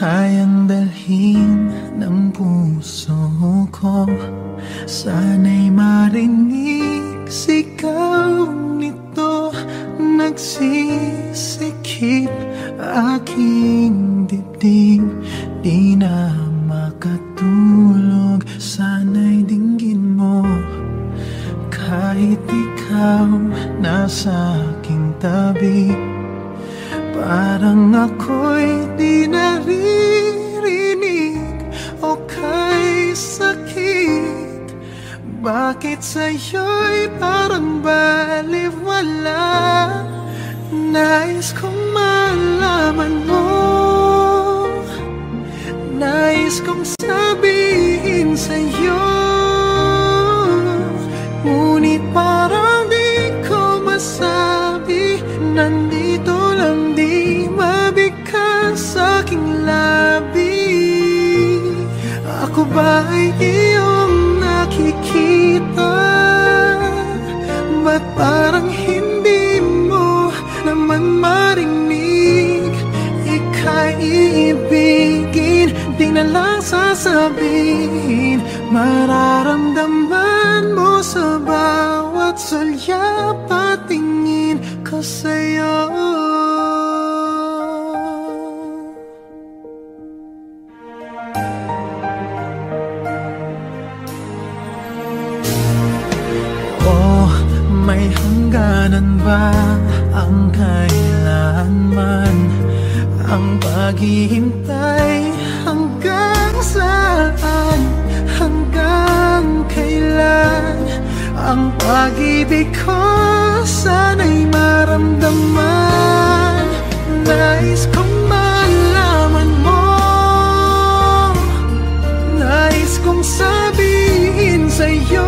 kayang dalhin ng puso ko. Sana'y marinig sigaw nito. Nagsisikip aking dibdib, di na makatulog. Sana'y dinggin mo kahit ikaw nasa aking tabi. Parang ako'y di naririnig o kay sakit. Bakit sa'yo'y parang baliwala? Nais kong malaman mo, nais kong sabihin sa'yo, ngunit parang di ko masabi. Nandito lang di mabigkas aking labi. Ako ba ay iyong nakikita? Ba't parang hindi mo naman marinig? Ika'y iibigin, di na lang sasabihin. Mararamdaman mo sa bawat sulya patingin ko sa'yo. May hangganan ba ang kailanman? Ang paghihintay hanggang saan? Hanggang kailan? Ang pag-ibig ko sana'y maramdaman. Nais kong malaman mo, nais kong sabihin sa'yo,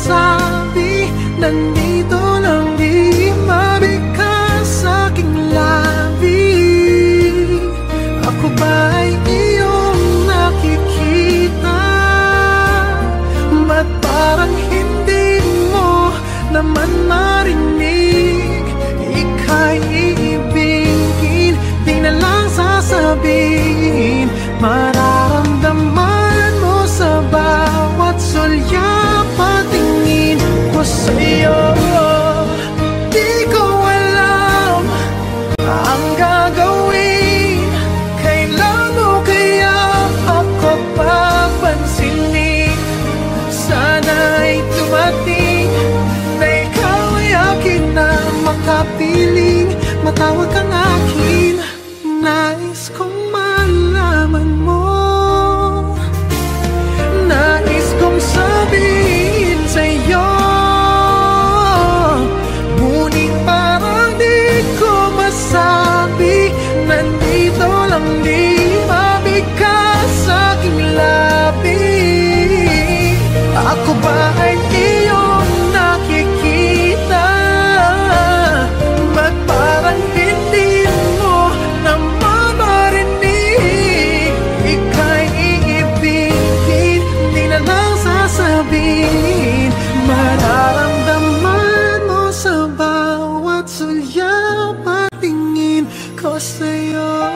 sabi, nandito lang di mabigkas aking labi. Ako ba'y iyong nakikita? Ba't parang hindi mo naman marinig? Ika'y iibigin, di na lang sasabihin. Mararamdaman mo sa bawat sulya patingin ko sa'yo. Di ko alam ang gagawin. Kailan mo kaya ako papansinin? Sana'y tumating na ikaw ay akin na makapiling. Matawag kang akin. Nais kong malaman mo, nais kong sabihin sa'yo, ngunit parang di ko masabi. Nandito lang di mabigkas sa aking labi. Ako ba ay iyong nakikita? Ba't parang hindi mo na mamarinig? Ika'y iibigin, di na lang sasabihin. Mararamdaman mo sa bawat sulya patingin ko sa'yo.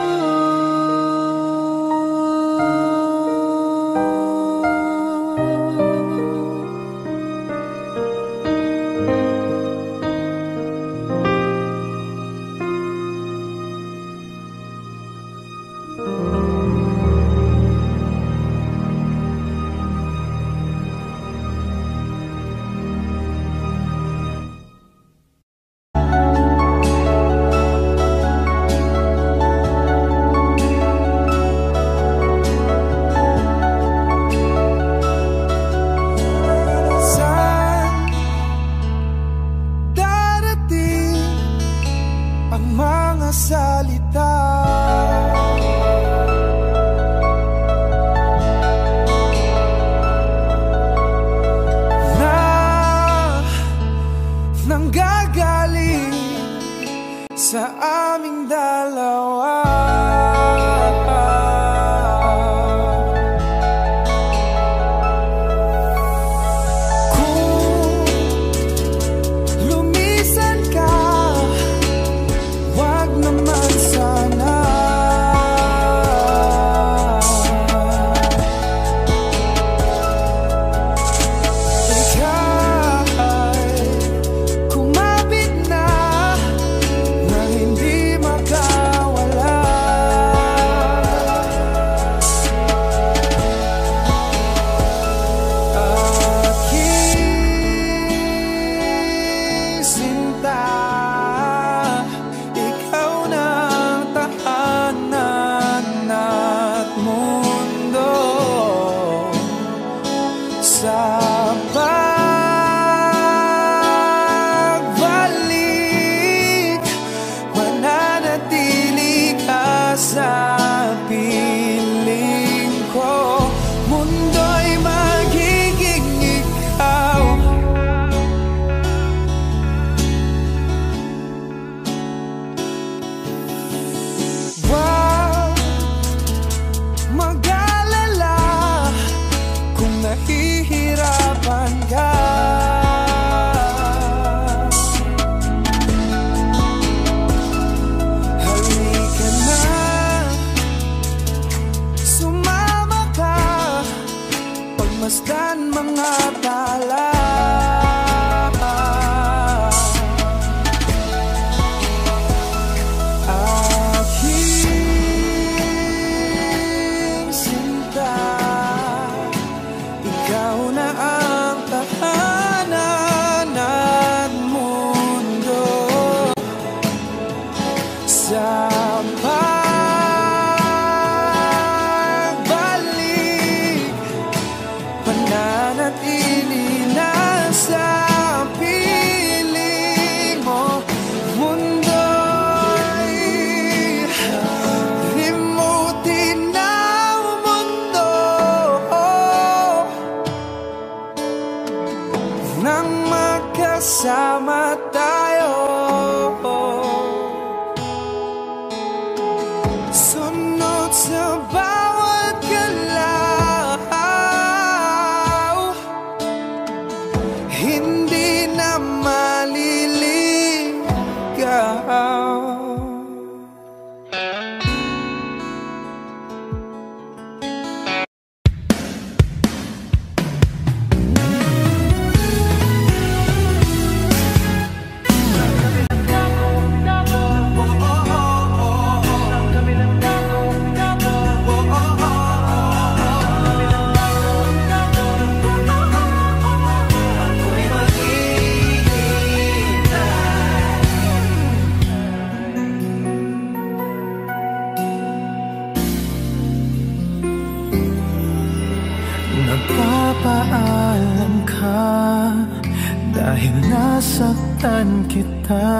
nasaktan kita,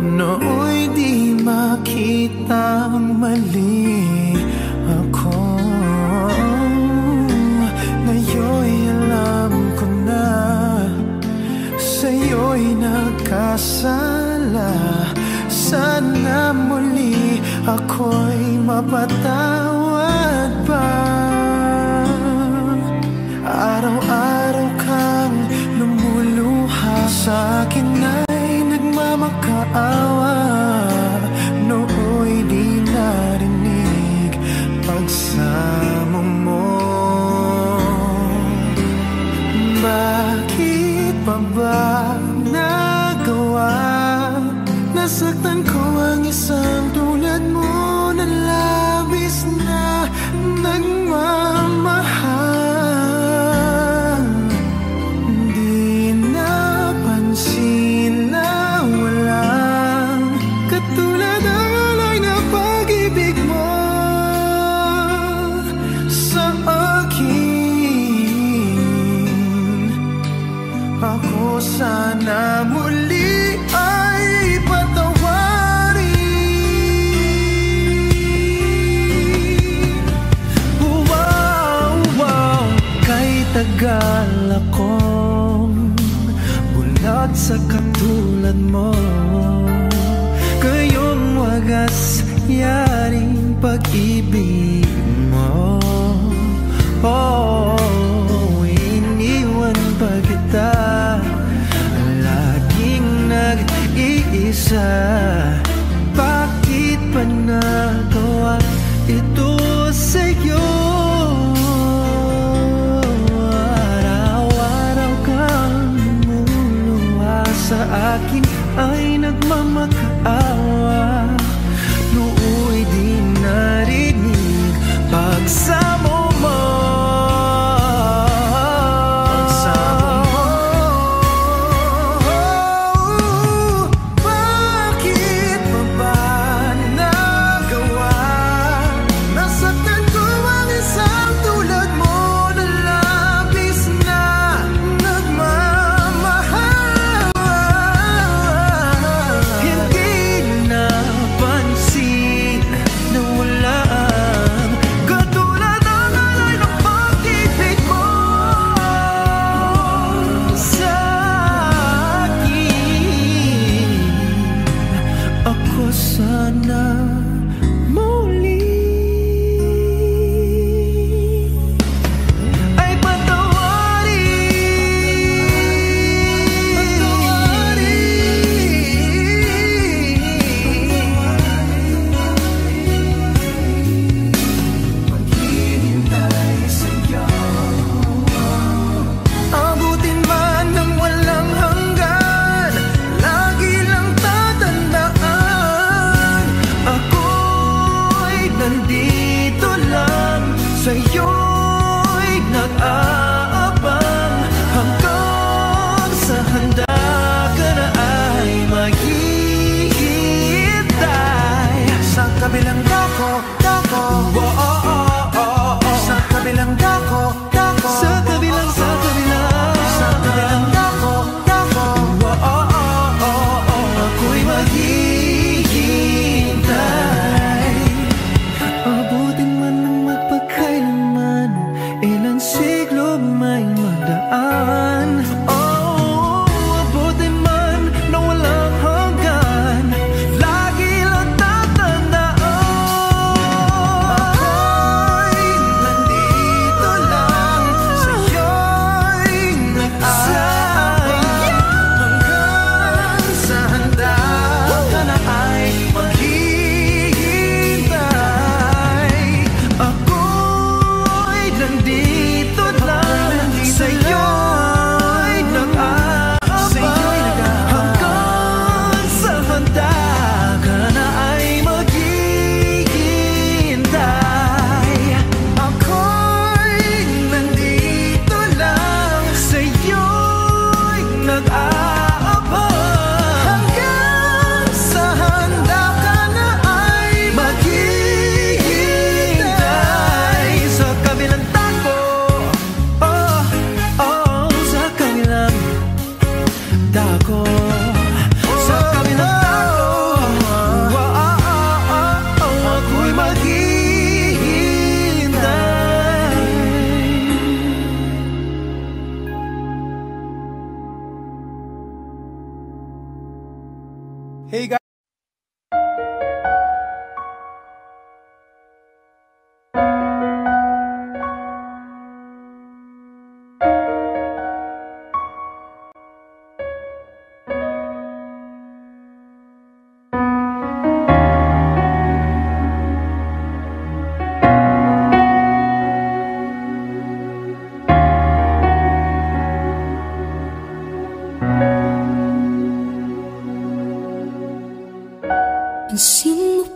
noo'y di makita ang mali ako. Ngayon'y alam ko na sa'yo'y nagkasala. Sana muli ako'y mapatawad ba? Araw-araw kang lumuluha sa akin ay nagmamakaawa. Noo'y di narinig pagsamo mo. Bakit pa ba nagawa? Nasaktan ko ang isang tulad mo na labis na nagmamahal. Sana muli ay patawarin. Wow, wow. Kay tagal akong bulag sa katulad mo. Kayong wagas yaring pag-ibig mo. Oh, iniwan pa kita. Nag-iisa, bakit pa nagawa ito sa'yo? Araw-araw kang lumuluha sa akin ay nagmamakaawa. Noo'y di narinig pagsamo mo.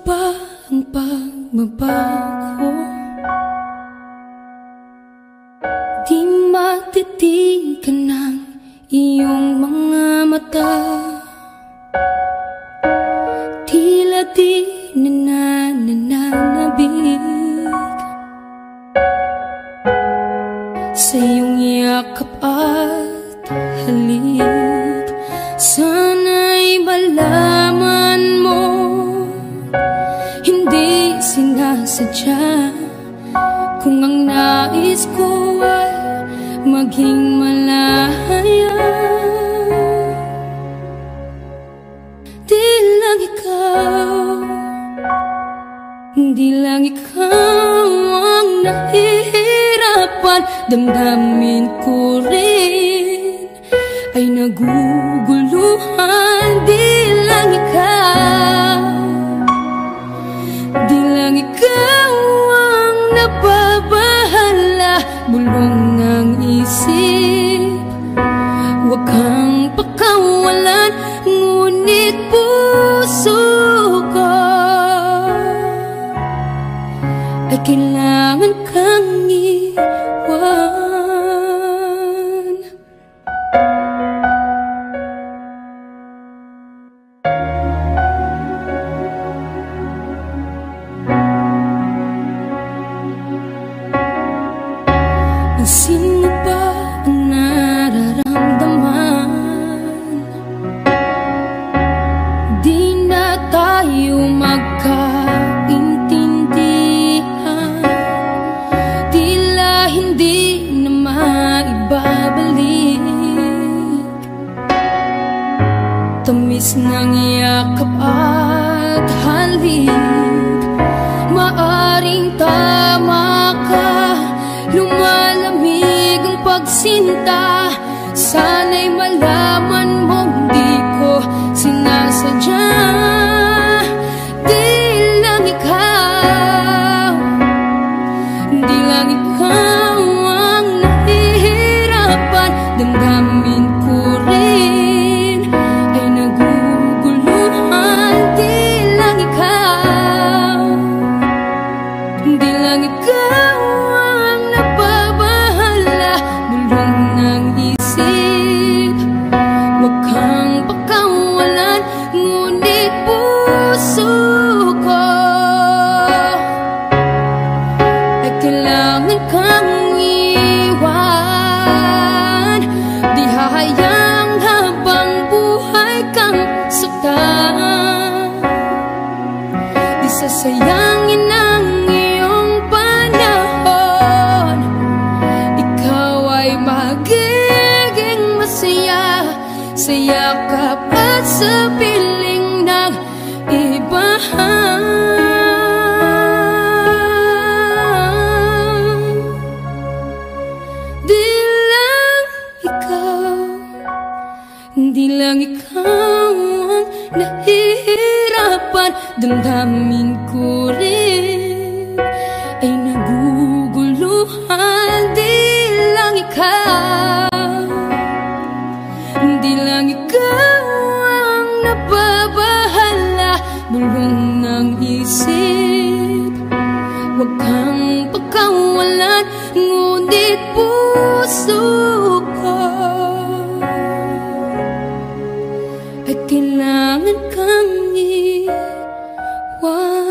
pagmabago. Di matitigan ng iyong mga mata, tila di nananabig sa iyong yakap at halik. Sana'y malaman mo, hindi sinasadya. Kung ang nais ko ay maging malaya, di lang ikaw, di lang ikaw ang nahihirapan. Damdamin ko rin ay naguguluhan. Di lang ikaw, di lang ikaw ang nababahala. Bulong ng isip, huwag kang pakawalan. Ngunit puso ko ay kailangan kang iwan. Pansin mo ba ang nararamdaman? Di na tayo magkaintindihan, tila hindi na maibabalik. Tamis ng yakap at halik, maaring tama ka. Lumalamig ang pagsinta, sana'y malaman mong di ko sinasadya. Di lang ikaw, di lang ikaw ang nahihirapan. Damdamin ko rin ay naguguluhan. Di lang ikaw, di lang ikaw ang napabahala. Bulong ng isip, huwag kang pakawalan. Ngunit puso ko ay kailangan kang iwan. Di hahayaang habang buhay kang saktan, di sasayangin ang iyong panahon. Ikaw ay magiging masaya sa yakap at sa piling ng iba. Di lang ikaw ang nahihirapan. Damdamin ko rin ay naguguluhan. Di lang ikaw, di lang ikaw ang nababahala. Bulong ng isip, huwag kang pagkawalan. Ngunit puso ko ay kailangan kang iwan.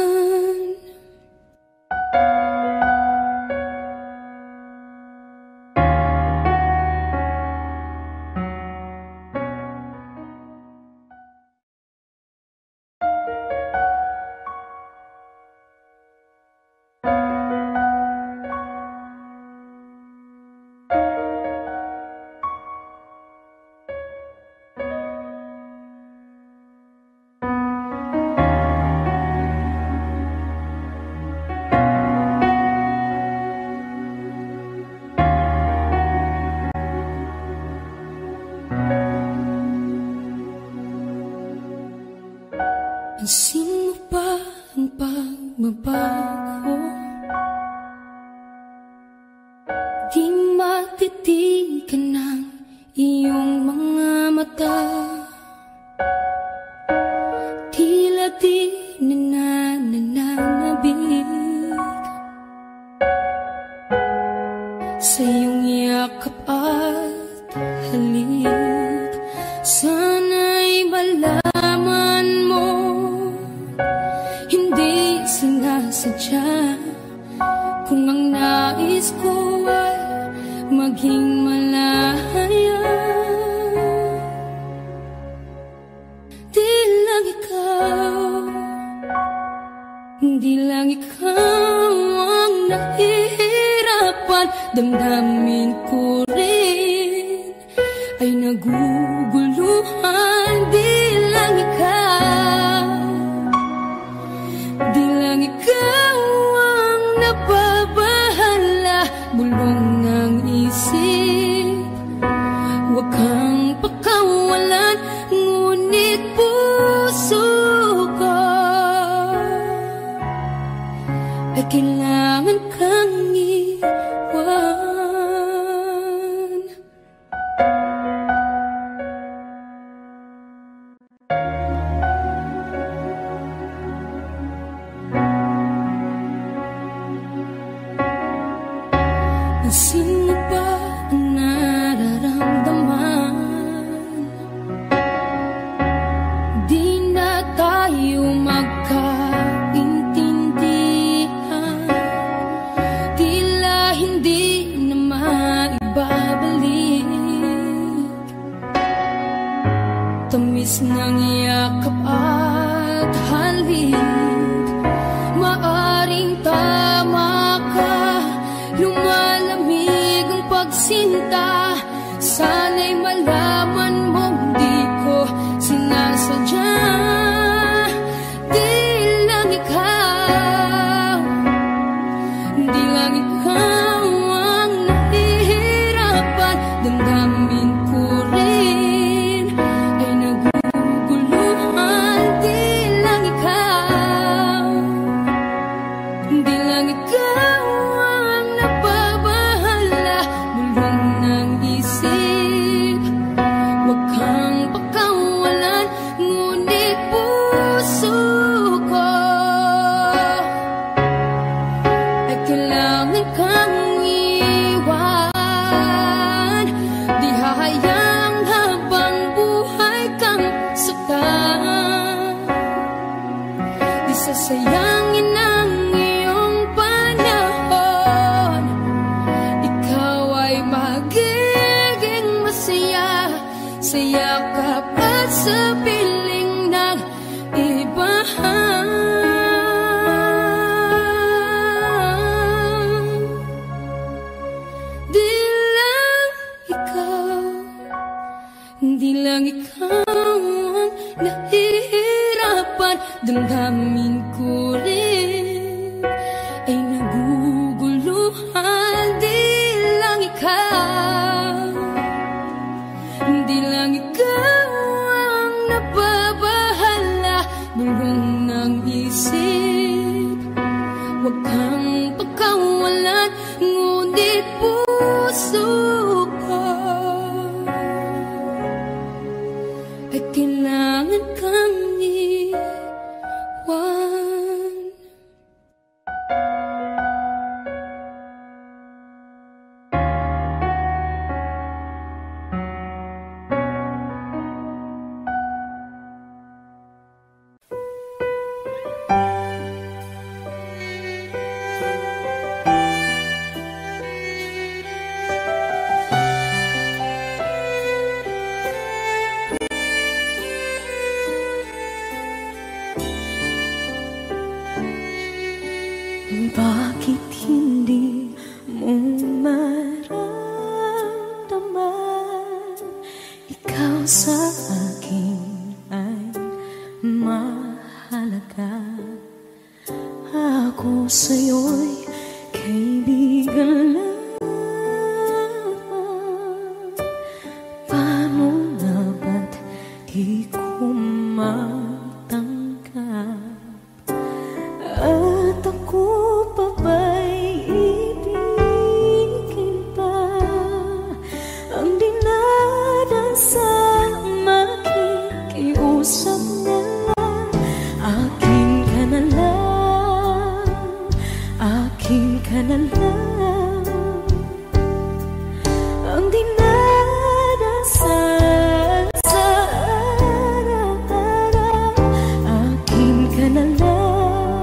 Pansin mo ba ang pagmabago? Di matitigan ng iyong mga mata, tila di nananabig sasadya. Kung ang nais ko ay maging malaya, di lang ikaw, di lang ikaw ang nahihirapan. Damdamin ko rin ay naguguluhan. Di lang ikaw, di lang ikaw ang nababahala. Bulong ng isip, huwag kang pakawalan. Ngunit puso ko ay kailangan kang iwan. Sino ba ang nararamdaman? Di na tayo magkaintindihan. Tila hindi na maibabalik tamis ng yakap at halik. Maaring tama ka, lumalamig ang pagsinta. Sana'y malaman mo di ko sinasadya. Di lang ikaw, di lang ikaw ang nahihirapan. Damdamin ko rin ay naguguluhan. Di lang ikaw, di lang ikaw ang napabahala. Bulong ng isip, huwag kang pakawalan. Ngunit puso ko ay kailangan kang iwan. Di hahayaang habang buhay kang saktan. Di sasayangin ang iyong panahon. Ikaw ay magiging masaya, sayakap at sa piling ng iba. Di lang ikaw, di lang ikaw ang nahihirapan. Damdamin ko rin ay naguguluhan. Di lang ikaw, di lang ikaw ang nababahala. Bulong ng isip, huwag kang pagkawalan. Ngunit puso ko ay kailangan kang iwan. Bakit hindi mo maramdaman? Ikaw sa akin ay mahalaga. Ako sa'yo'y kaibigan lamang. Paano nga ba't di ko matanggap? At ako pa ba'y ibigin pa ang dinadasal? Makikiusap na lang, akin ka na lang, akin ka na lang. Ang dinadasal sa araw-araw, akin ka na lang,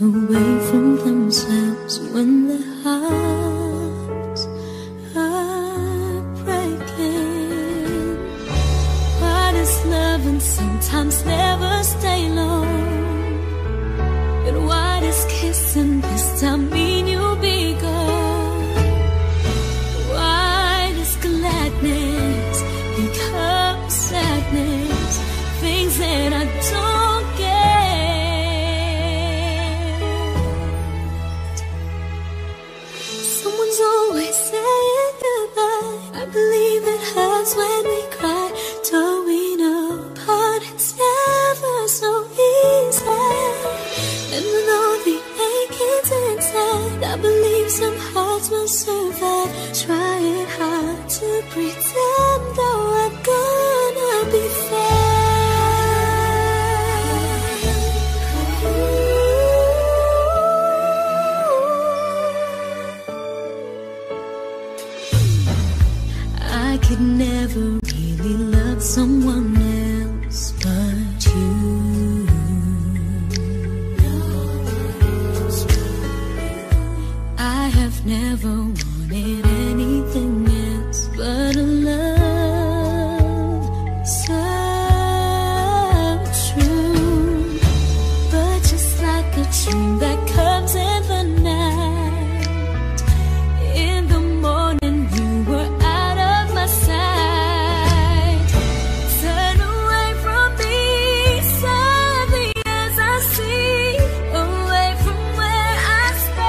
away from themselves when their hearts are breaking. But it's love and sometimes never stay long. And what is kissing this time mean you'll be gone? Why does gladness become sadness? Things that I don't get. Someone's always saying goodbye. I believe it hurts when we cry. Don't we know? But it's never so easy. And with all the aching inside, I believe some hearts will survive. Trying hard to pretend that I'm gonna be fair. I could never really love someone else but you. Never wanted anything else but a love so true. But just like a dream that comes in the night, in the morning you were out of my sight. Turn away from me suddenly as I see, away from where I stand.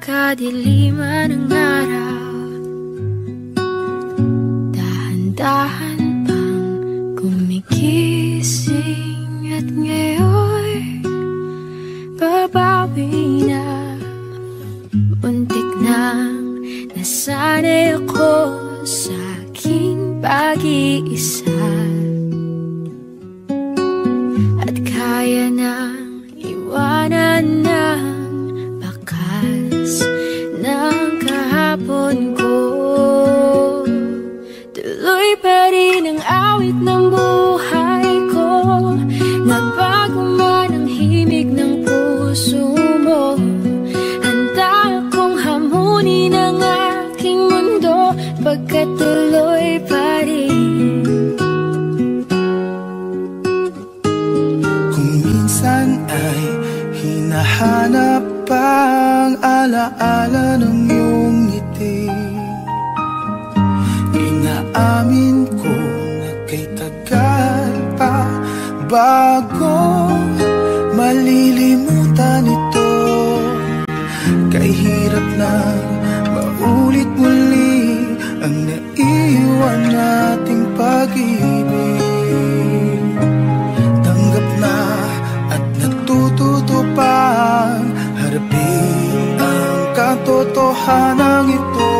Kadiliman ng araw, dahan-dahan pang gumigising, at ngayon babawi na. Muntik nang nasanay ako sa aking pag-iisa, at kaya nang iwanan na nang kahapon ko. Tuloy pa rin ang awit ng buhay ko, nagbago man ang himig ng puso mo. Handa akong hamunin ang aking mundo, pagkatuloy pa rin. Kung minsan ay hinahanap pang alaala ng iyong ngiti, inaamin ko na kay tagal bago malilimutan ito. Kay hirap na maulit muli ang naiwan nating pag-ibig. Tanggap na at natututo pang harapin ang katotohanan ito.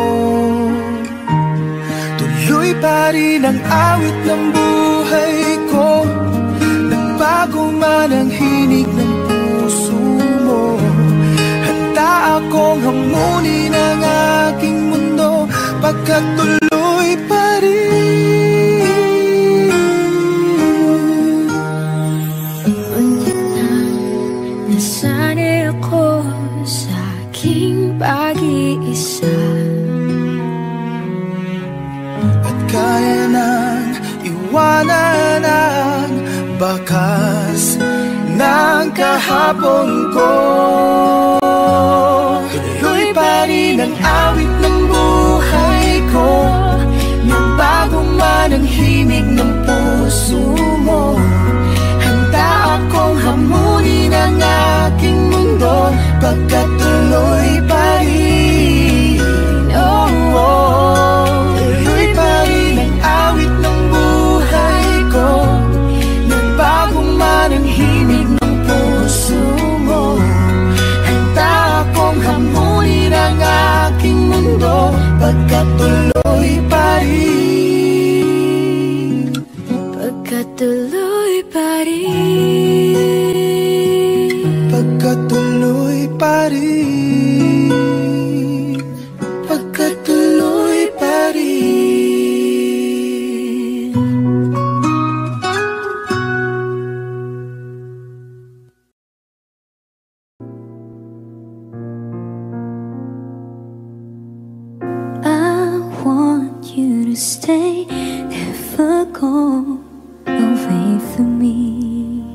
Tuloy pa rin ang awit ng buhay ko, nagbago man ang hinig ng puso mo. Handa akong hamunin ang aking mundo, pagkat tuloy pa rin nasanay ako sa aking pag-iisa. Kaya nang iwanan ang bakas ng kahapon ko. Tuloy pa rin ang awit ng buhay ko, nagbago man ang himig ng puso mo. Handa akong hamunin ang aking mundo, pagkatuloy pa rin. Oh, oh. Pagkatuloy pa rin, pagkatuloy pa rin, pagkatuloy pa rin, pagkatuloy pa rin. Stay, never go away from me.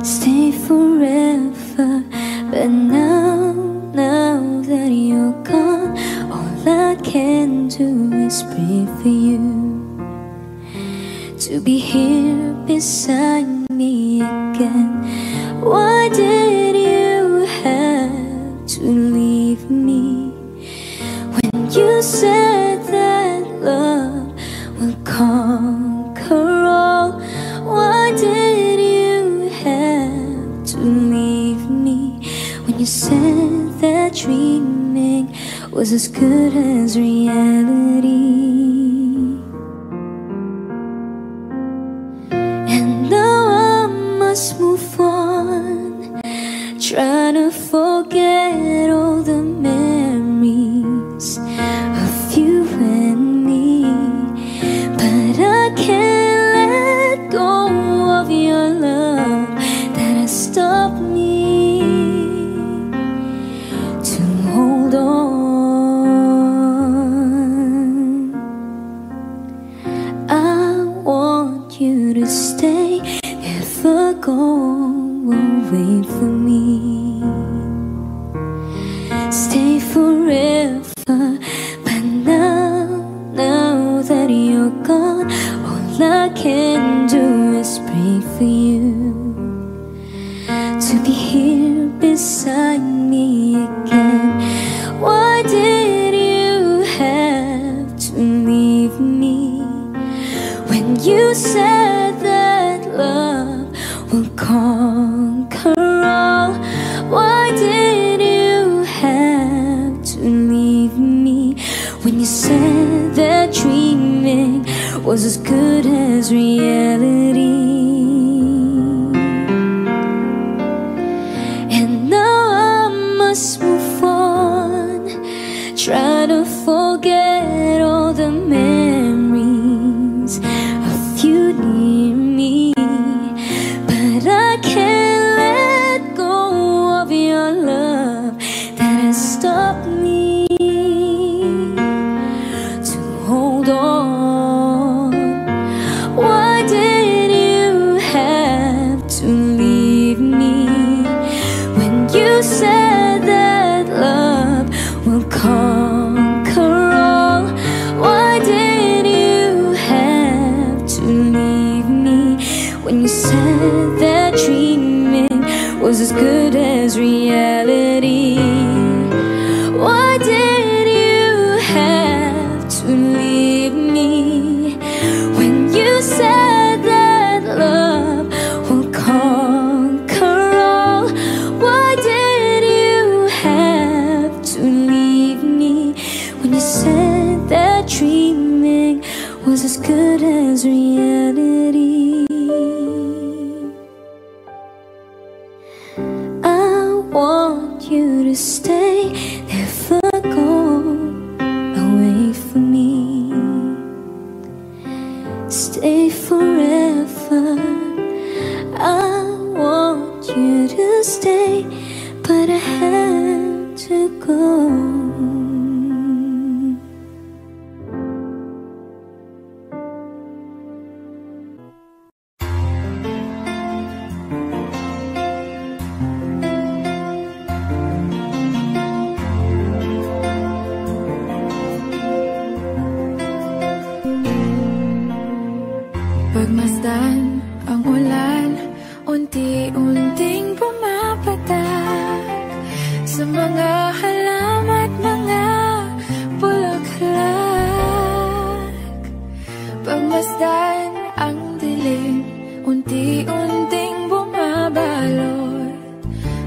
Stay forever, but now that you're gone, all I can do is pray for you to be here beside me again. Why did you have to leave me when you said love will conquer all? Why did you have to leave me when you said that dreaming was as good as reality? And now I must move on, trying to forget all the memories of you and was as good as reality. And now I must move on, try to forget all the memories of you near me, but I can't let go of your love that has stopped me. You said that want you to stay, never go away from me. Stay forever, I want you to stay, but I have to go. Pagmasdan ang ulan, unti-unting pumapatak sa mga halam at mga bulaklak. Pagmasdan ang dilim, unti-unting bumabalot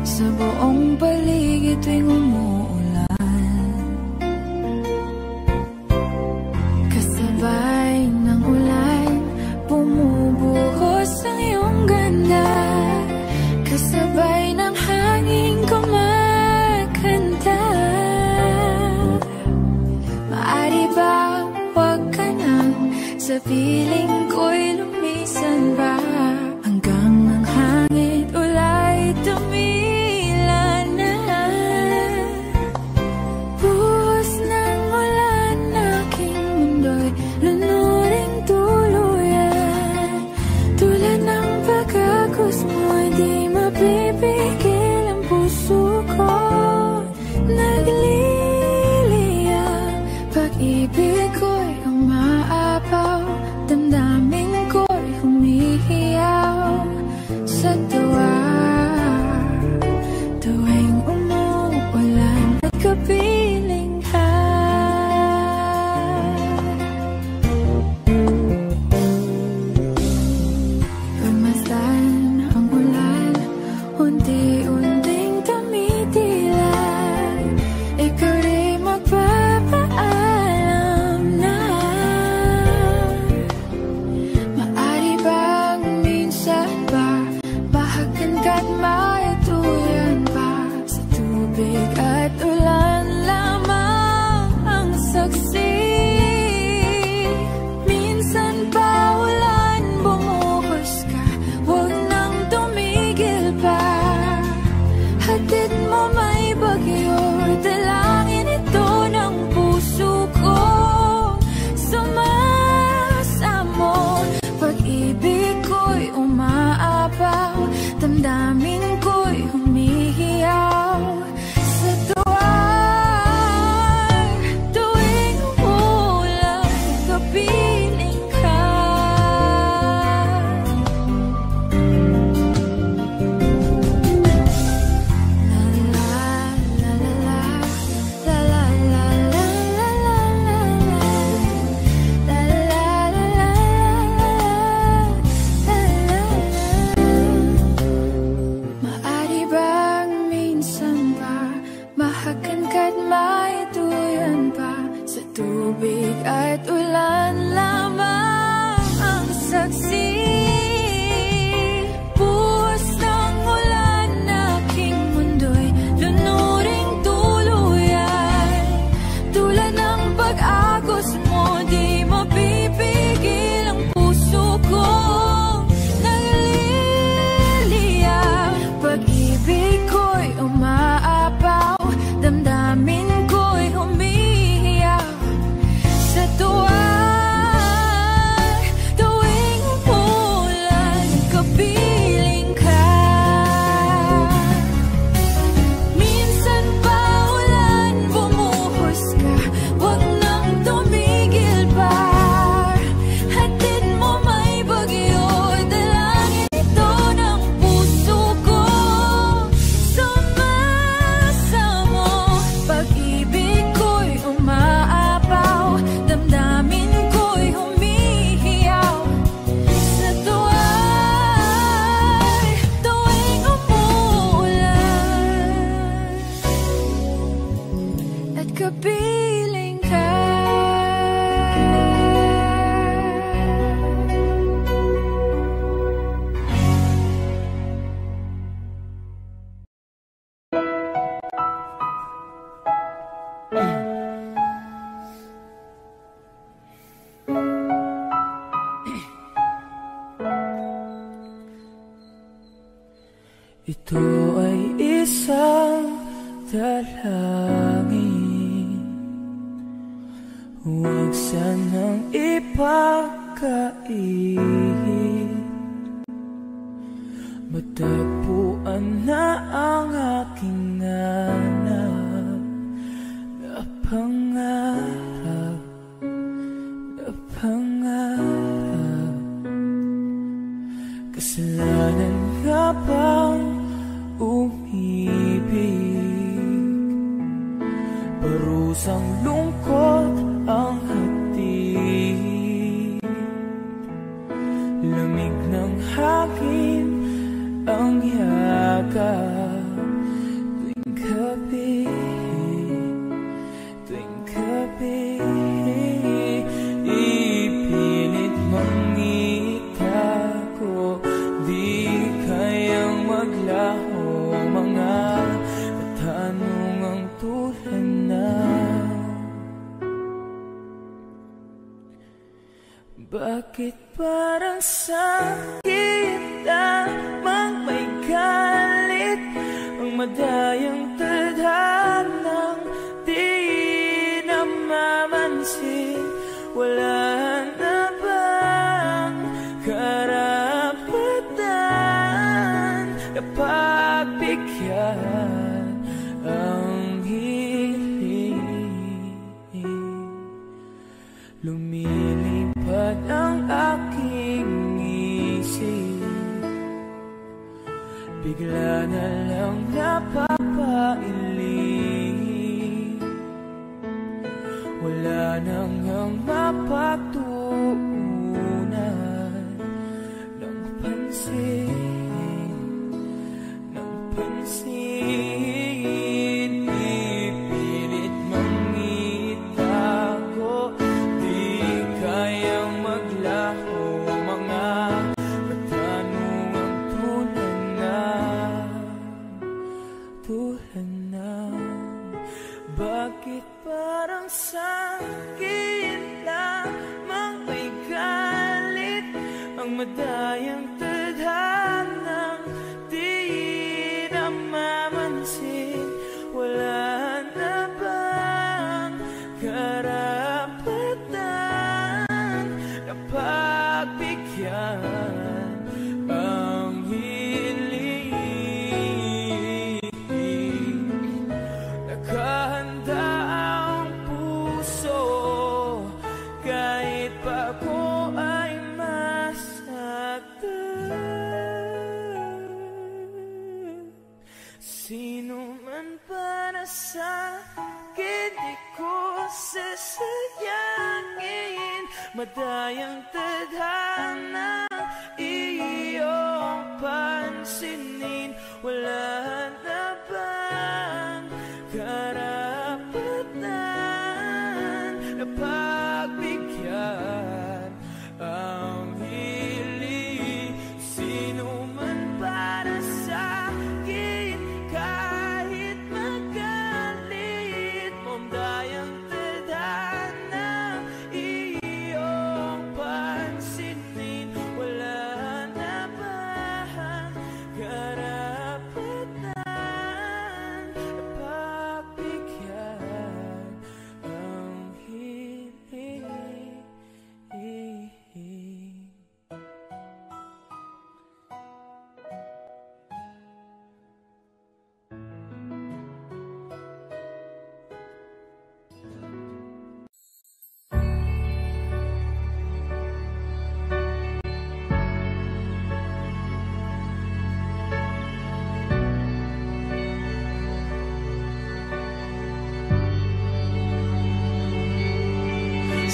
sa buong paligid tuwing umuulan. Kasabay ng ulan, bumubuhos ang iyong ganda, kasabay ng hangin kumakanta. Maari ba wag ka nang sa piling ko'y lumisan ba, hanggang ang hangin ulay tumila na. Buhos ng ulan, aking mundo'y lunuring tuloy. Tulad ng pag-agos mo, di mapipigil ang puso ko. Nagliliya, pag-ibig ko'y ang maapaw, damdamin ko'y humihiyaw sa tuwa. Tuwing umuulan at kapiling ka, unti-unting tumitila, ikaw rin magpapaalam na. Maari bang minsan ba, bahagan ka't maituyan pa, sa tubig at ulan lamang ang saksi. Minsan pa ulan, bumuhos ka, huwag nang tumigil pa. Hatid mo may bagyo, dalangin ito ng puso ko. Sumasamo, pag-ibig ko'y umaapaw, damdamin ko'y humihiyaw sa tuwa. Tuwing umuulan, kapiling ka. Maari bang minsan pa, mahagan ka't maituyan pa, sa tubig at ulan lamang ang saksi. Buhos ng ulan, aking mundo'y lunuring tuluyan. Tulad ng pag-agos mo, di mapipigil ang puso ko. Nagliliya, pag-ibig ko'y umaapaw, damdamin ko'y humihiyaw sa tuwa. Tuwing umuulan, kapiling ka. Minsan pa ulan, bumuhos ka, huwag nang tumigil pa. Hatid mo may bagyo, dalangin ito ng puso ko. Sumasamo, pag-ibig ko'y umaapaw, damdamin ko'y humihiyaw sa tuwa. Tuwing umuulan at kapiling ka. sa langit. Huwag sanang ipagkait, matagpuan na ang aking nanap na pangarap, na pangarap. Kasalanan nga bang umibig? Parusang lungkot ang hatid, lamig ng hangin ang yakap. Tuwing gabi, tuwing gabi, ipilit mang itago, di kayang maglaho ang mga katanungang tulad na bakit parang sakit damang may galit ang madayang tadhanang di namamansin. Wala na bang karapatan na pagbigyan ang hiling? Lumilipad ang aking isip, bigla na lang napapailing. Wala nang ang mapatuunan ng pansin, ng pansin. Bakit parang sakit lamang may galit ang madayang tadhanang di namamansin? Wala na bang karapatan na pagbigyan? Sasayangin madayang tadhana iyong pansinin. Wala na bang karapatan na pagbigyan ang hiling? Sino man para sa akin kahit magalit mong dayang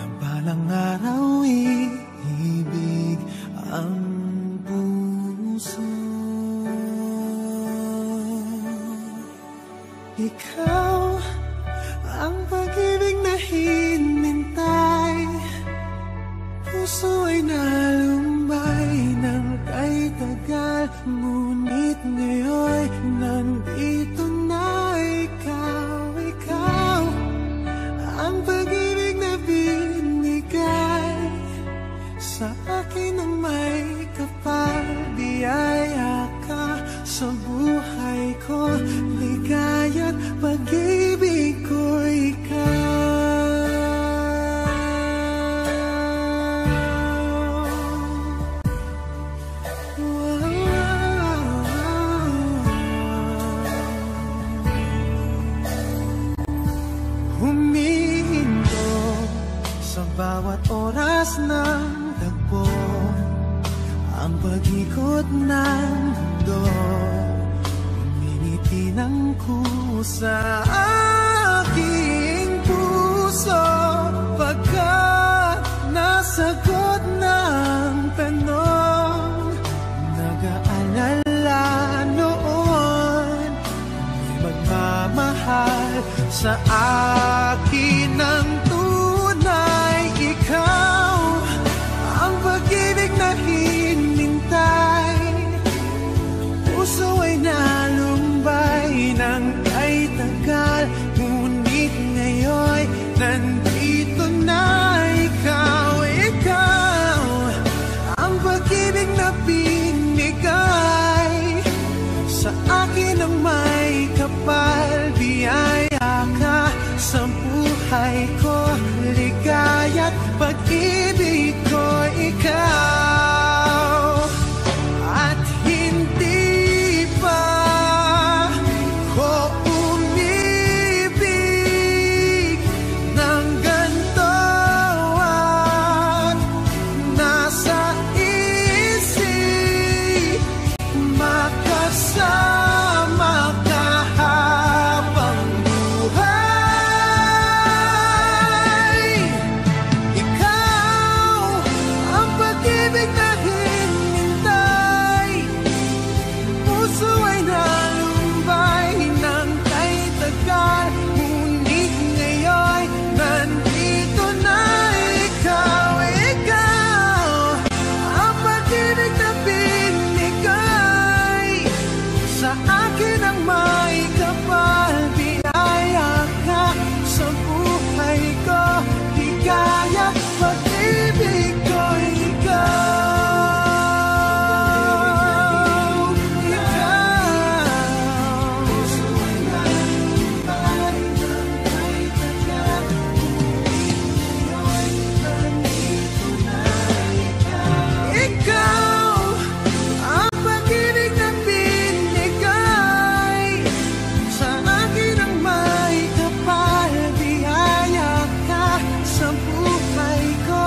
na balang araw iibig ang puso. Ikaw ang pag-ibig na hininto lakas ng tagpo, ang pag-ikot ng mundo, umitinang ko sa aking puso, pagkat nasagot ng tanong, nag-aalala noon, may magmamahal sa akin ng tunay, ikaw ang pag-ibig na hinintay, puso ay nalumbay ng kay tagal, ngunit ngayon nandito na ikaw, ikaw ang pag-ibig na pinigay sa akin ang may kapal, biyaya ka sa buhay ko, ligaya't pag-ibig ko, ikaw at hindi pa ko umibig ng ganito at nasa isip makasama ka habang buhay. Ikaw ang pag-ibig na hinintay, puso ay nalumbay ng kay tagal, ngunit ngayon nandito na ikaw, ikaw ang pag-ibig na binigay sa akin ang may kapal, biyaya ka sa buhay ko, ligaya pag-ibig ko, ikaw, ikaw ang pag-ibig na binigay sa akin ang may kapal, biyaya ka sa buhay ko,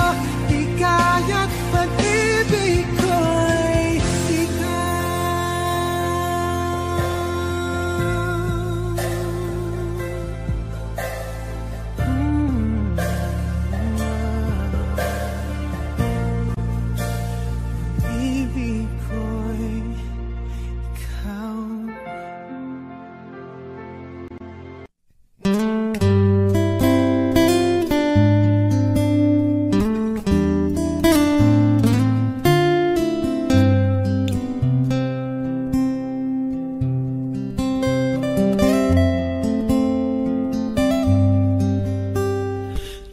ligaya't pag-ibig ko, ikaw. Ibig ko'y ikaw.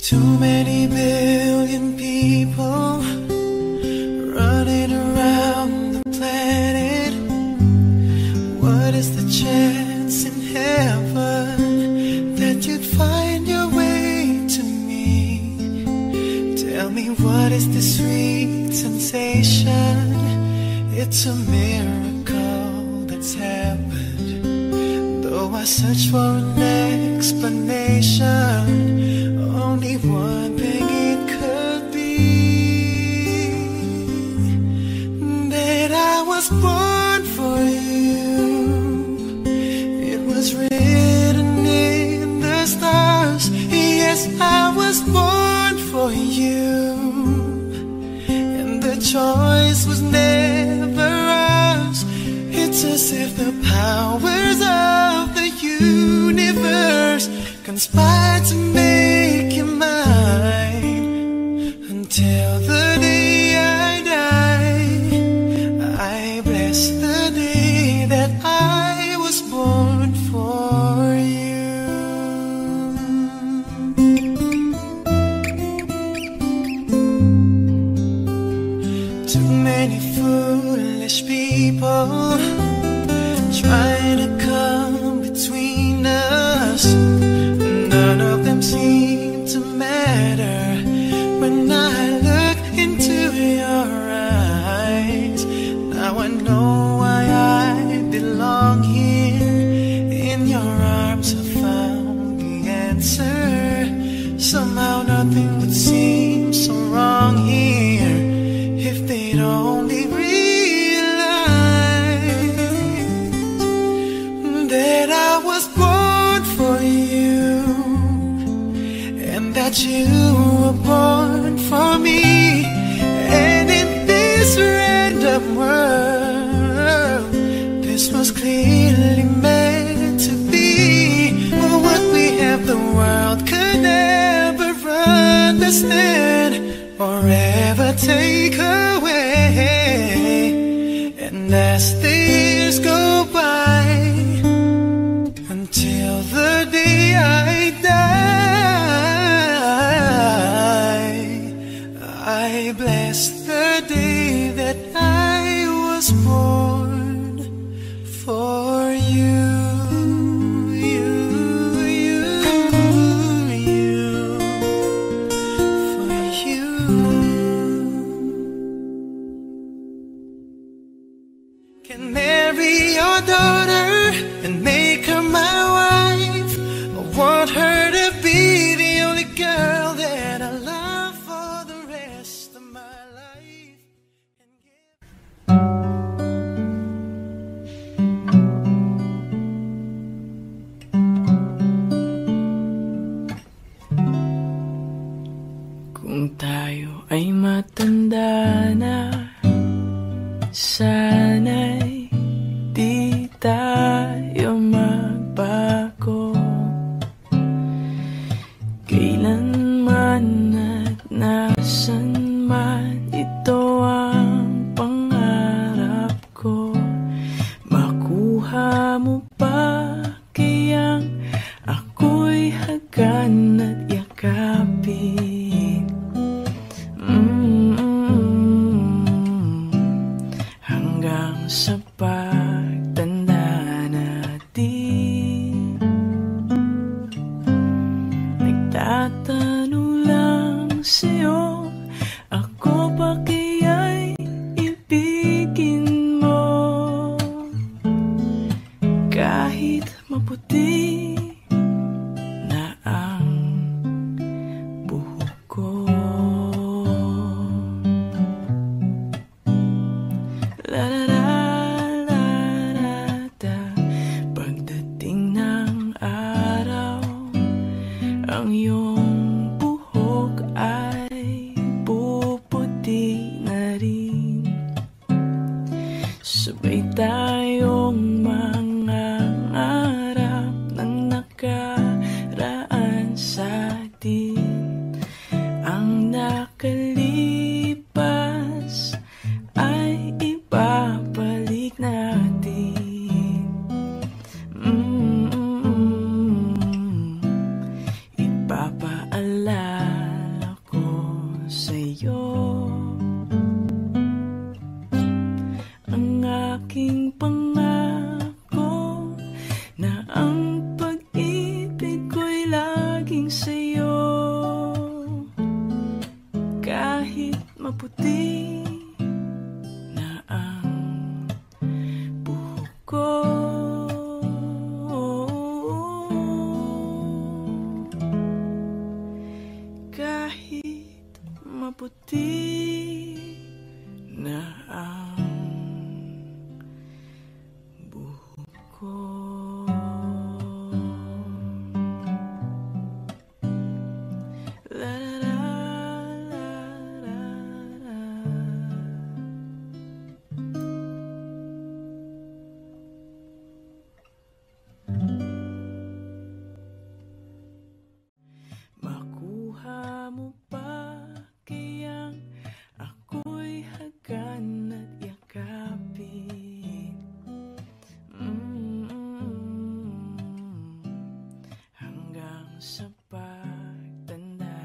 Too many billion people running around the planet. What is the chance in heaven that you'd find your way to me? Tell me, what is this sweet sensation? It's a miracle that's happened. Though I search for an explanation, only one thing it could be, that I was born for you. It was written in the stars. Yes, I was born for you, and the choice was never ours. It's as if the powers of the universe conspired to make you mine. Until the day I die, I bless the day that I was born for you. Too many foolish people trying to come between us. None of them seem to matter. When I look into your eyes, now I know why I belong here. In your arms I found the answer. Somehow nothing would seem so wrong here. you were born for me. And in this random world, this was clearly meant to be. But what we have, the world could never understand or ever take away. And as the years go by, until the day I die, I bless the day that I was born for you. Can marry your daughter and make her my wife. I want her to be the only girl that I love. Kung tayo ay matanda na, sana'y di tayo magbago. Kailanman at nasan man, ito ang pangarap ko. Makuha mo pa kayang ako'y hagan at yakapin. Sa pagtanda natin, nagtatanong lang sa'yo, ako ba kaya'y ibigin mo? Kahit maputi na ang buhok ko. Sabay tayong mangarap ng nakaraan sa atin. Ang nakalipas ay ibabalik natin. Ipapaalala ko sa'yo. Aking pangako na ang pag-ibig ko'y laging sa'yo. Kahit maputi na ang buhok ko. Kahit maputi na ang makuha mo pa kayang ako'y hagan at yakapin. Sa pagtanda.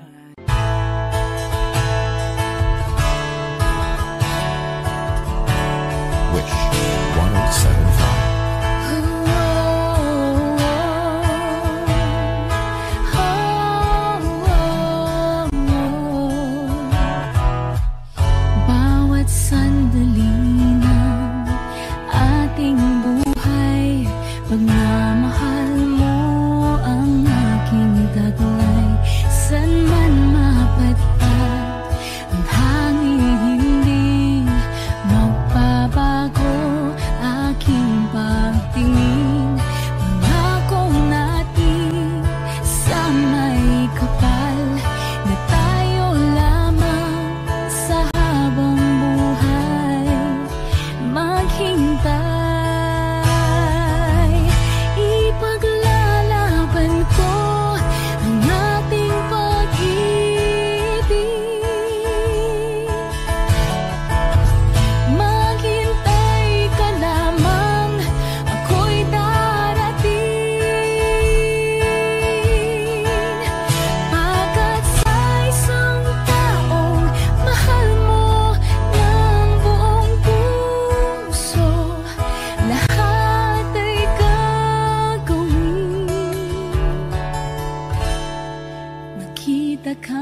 Puso'y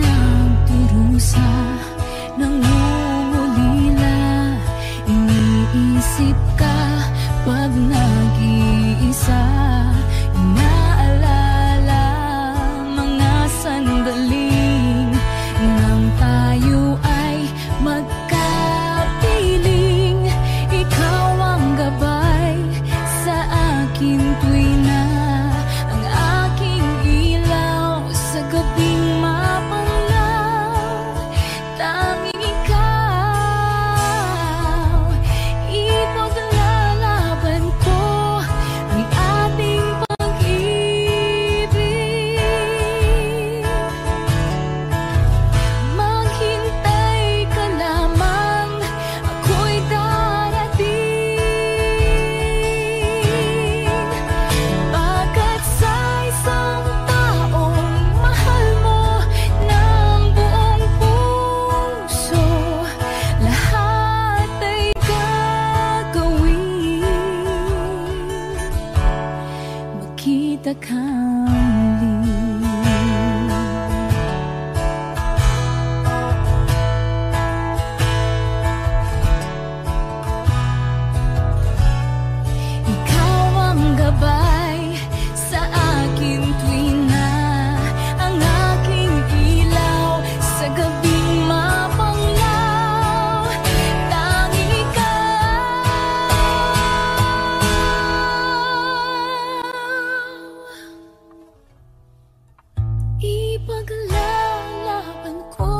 nagdurusa ng nangungulila. Iniisip ka pag nag-iisa. Inaalala mga sandaling nang tayo ay magkapiling. Ikaw ang gabay sa akin tuwi na ang aking ilaw sa gabi. Ipaglalaban ko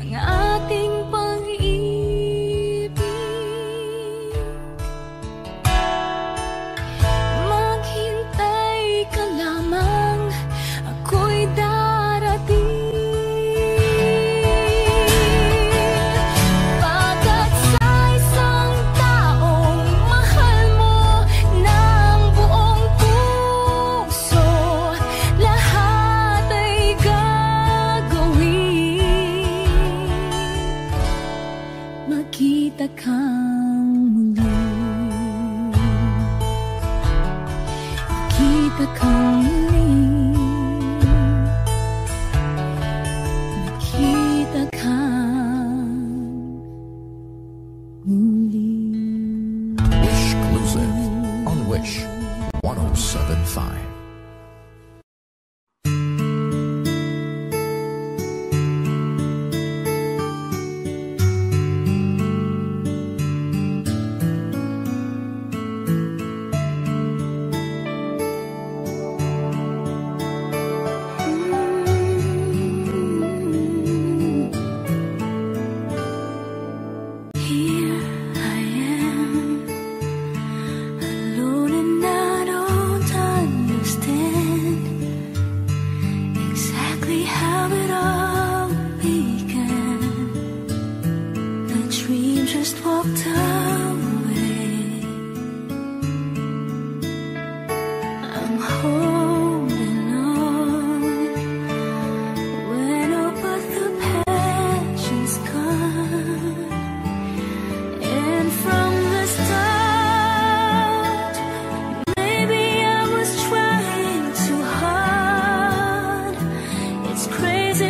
ang ating pag-ibig. Maghintay ka lamang, ako'y darating. Kita kang muli, kita kang muli, kita kang muli. Exclusive on Wish 107.5.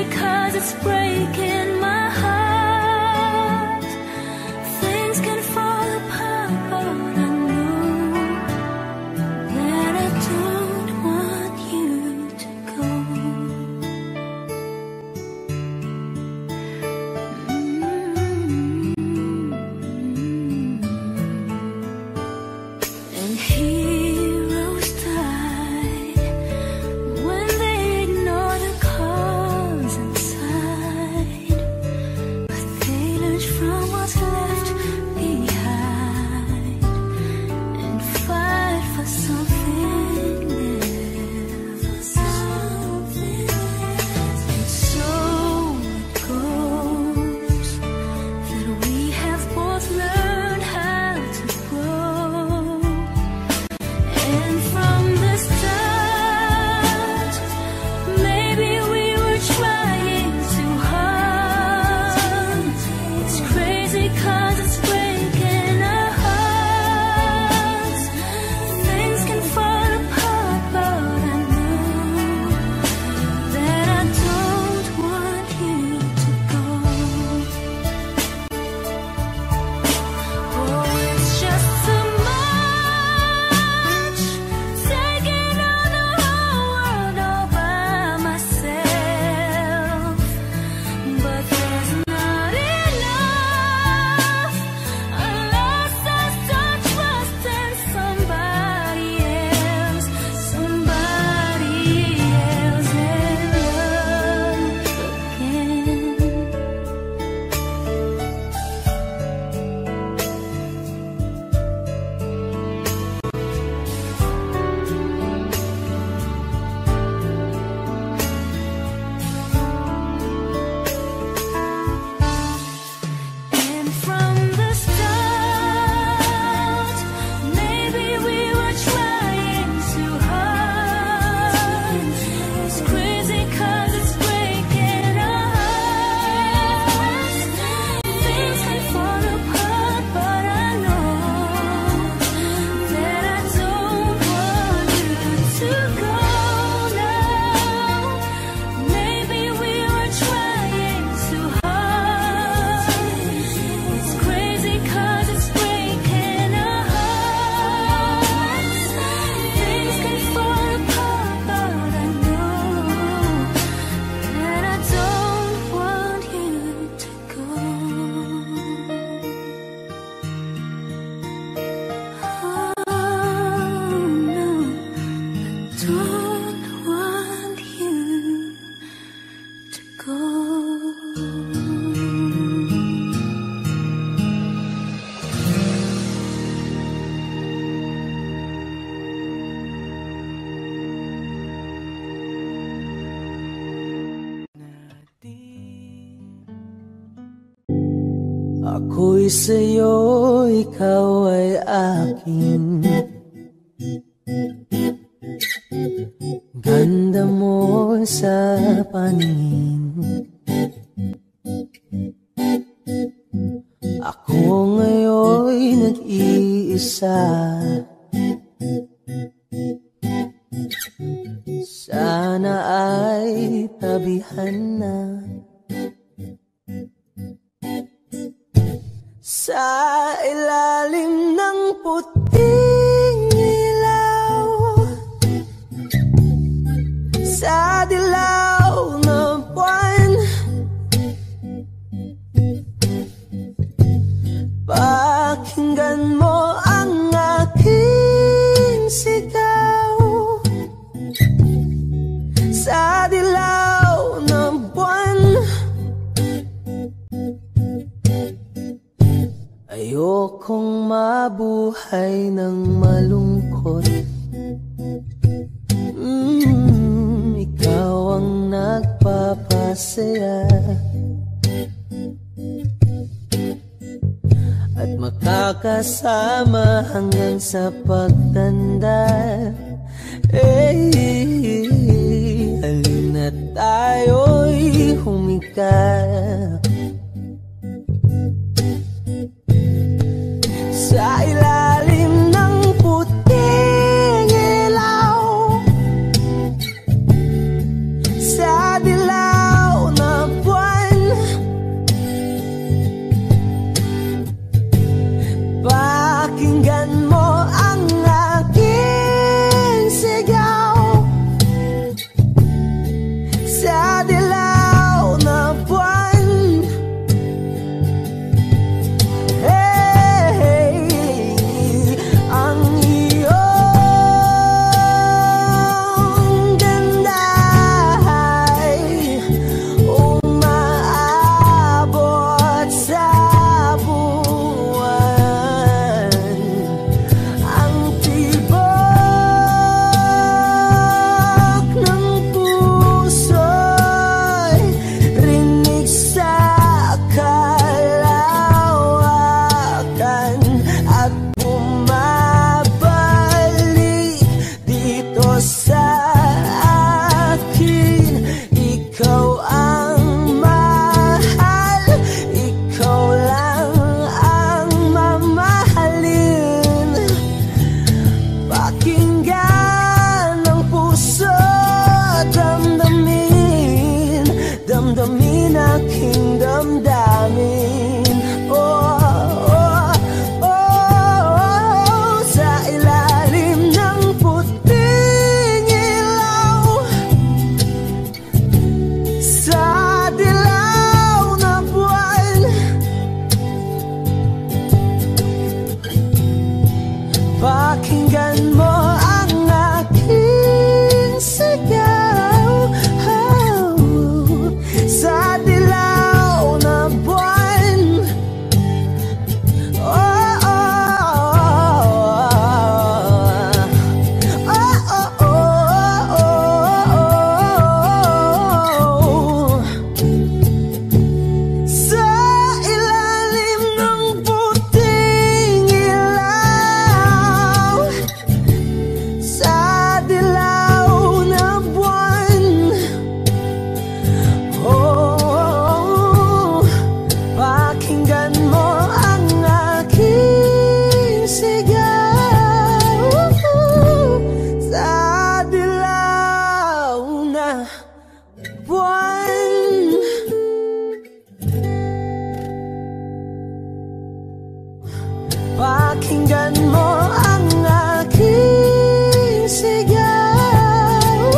Cause it's breaking my heart. Things can fall. Ako'y sa'yo, ikaw ay akin. Ganda mo sa paningin. Ako ngayon'y nag-iisa. Sana ay tabihan na. Sa ilalim ng puting ilaw, sa dilaw ng buwan, pakinggan mo ang aking sigaw. Sa dilaw ng buwan, ayokong mabuhay ng malungkot. Ikaw ang nagpapasaya at makakasama hanggang sa pagtanda. Halina tayo'y humika. Sa ilalim ng puting ilaw, sa dilaw na buwan, pakinggan mo ang aking sigaw. Sa dilaw na buwan, Pakinggan mo ang aking sigaw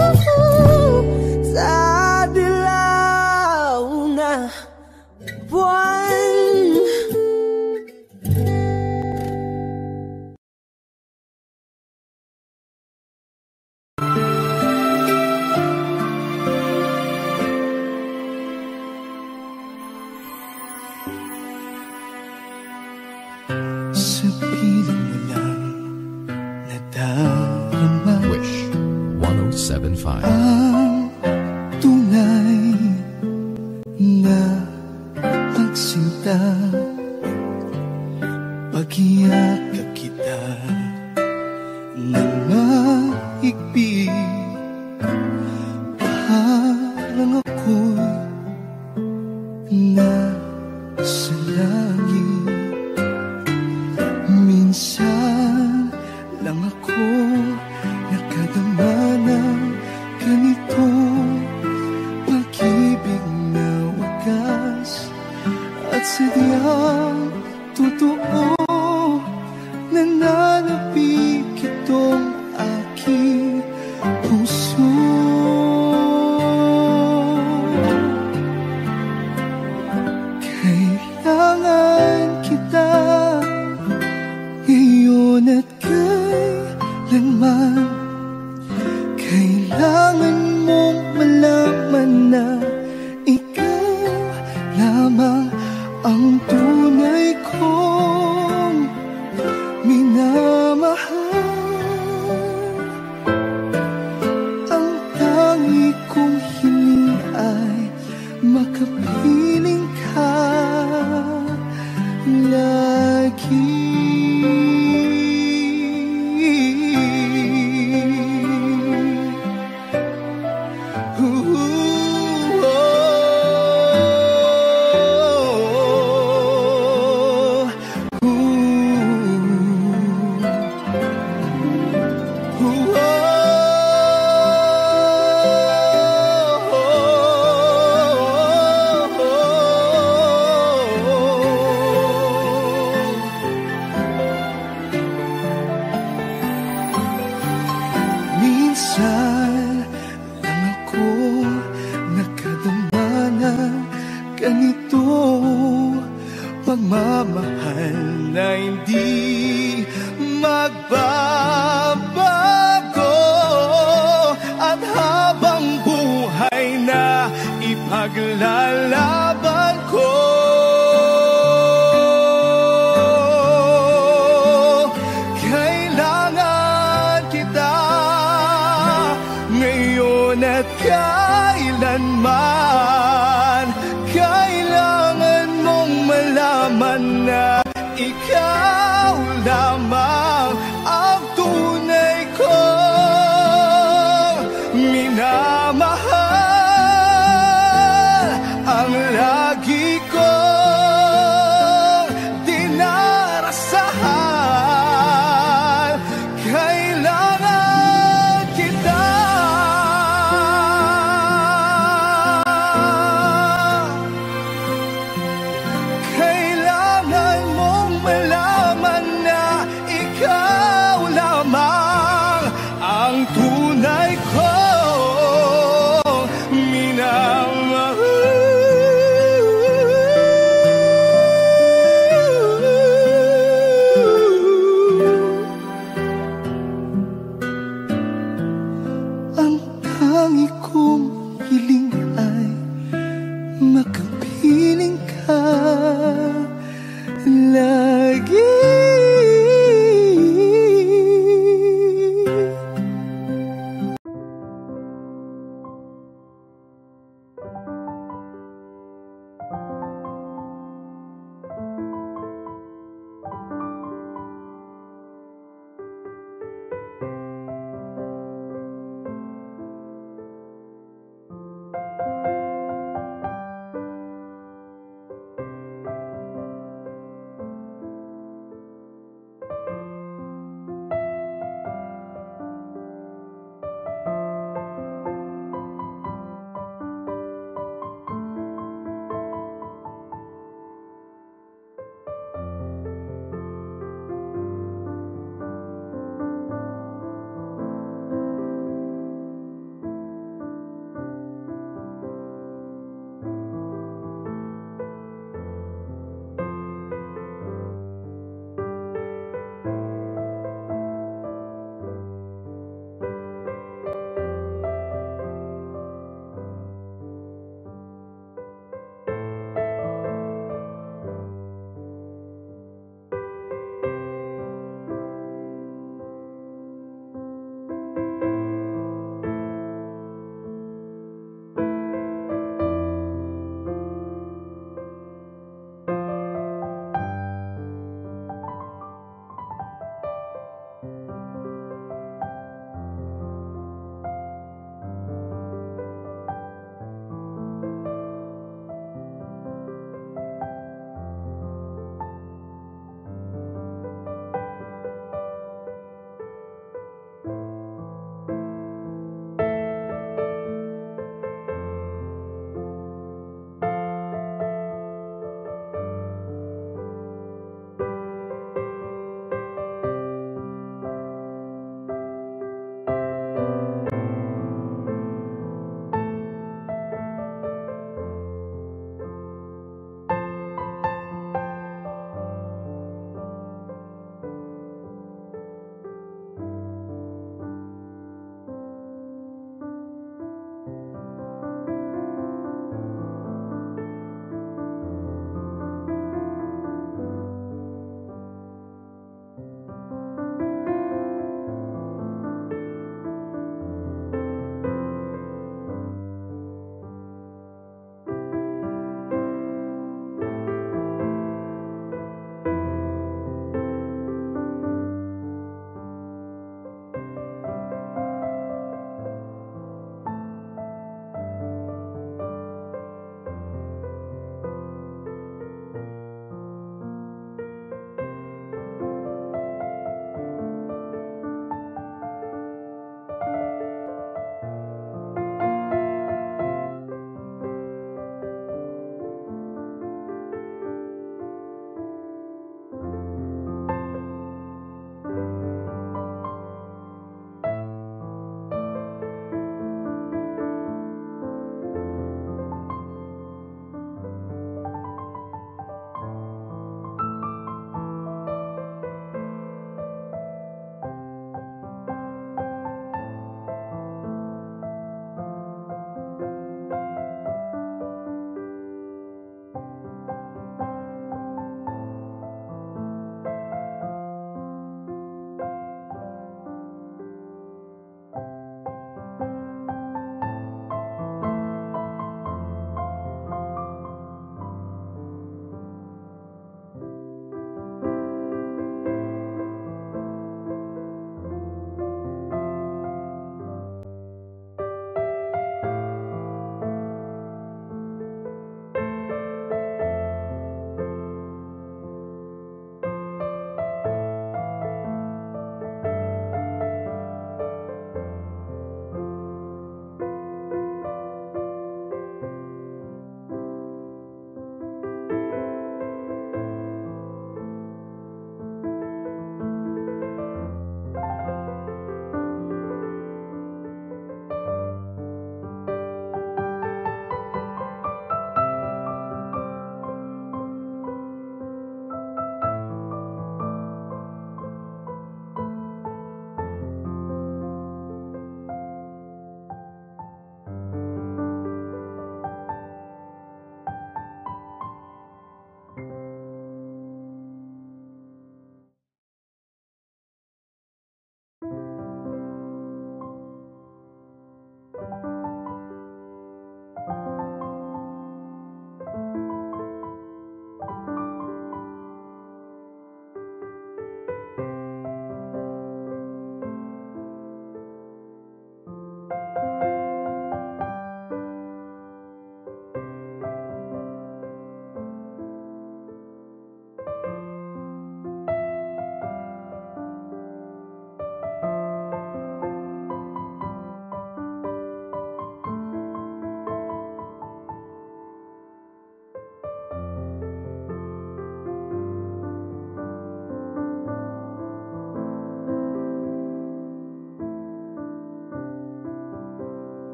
sa dilaw na buwan. Ang tunay na pagsinta, pagyakap kita ng maigpig, parang ako'y nasa langit. Minsan lang ako nakadama ng ganito, pag-ibig na wagas at sadyang totoo, nananapik itong aking puso. Kailangan kita ngayon at kailanman. Kailangan mong malaman na ikaw lamang ang tunay kong minamahal. Ang tangi kong hiling ay makapiling ka lagi.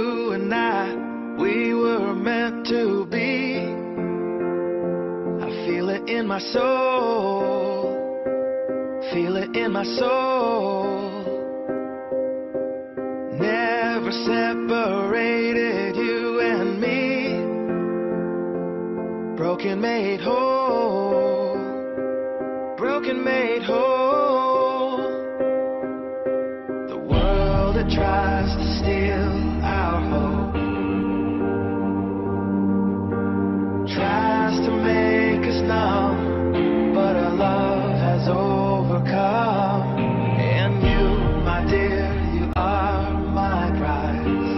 you and I, we were meant to be. I feel it in my soul, feel it in my soul. Never separated, you and me. Broken made whole, broken made whole. The world that tries to steal our hope tries to make us numb, but our love has overcome. And you, my dear, you are my prize.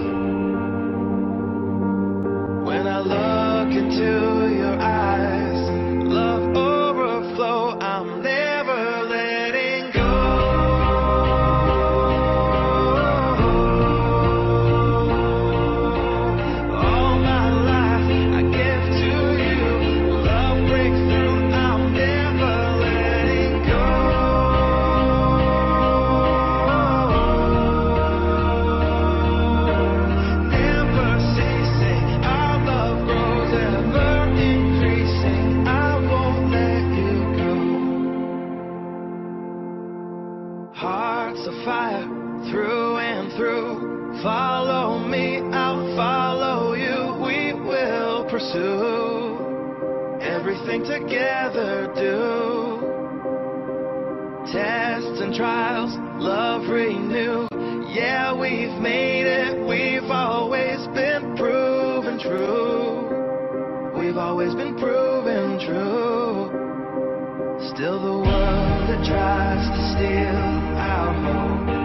When I look into your eyes, love overflow, I'm never letting go. All my life I give to you. Love breaks through, I'm never letting go. Never ceasing, our love grows ever increasing. I won't let you go. Hearts of fire, through and through. Follow me, I'll follow you. We will pursue everything together, do. Tests and trials, love renew. Yeah, we've made it, we've always been proven true. We've always been proven true. Still the world that tries to steal our hope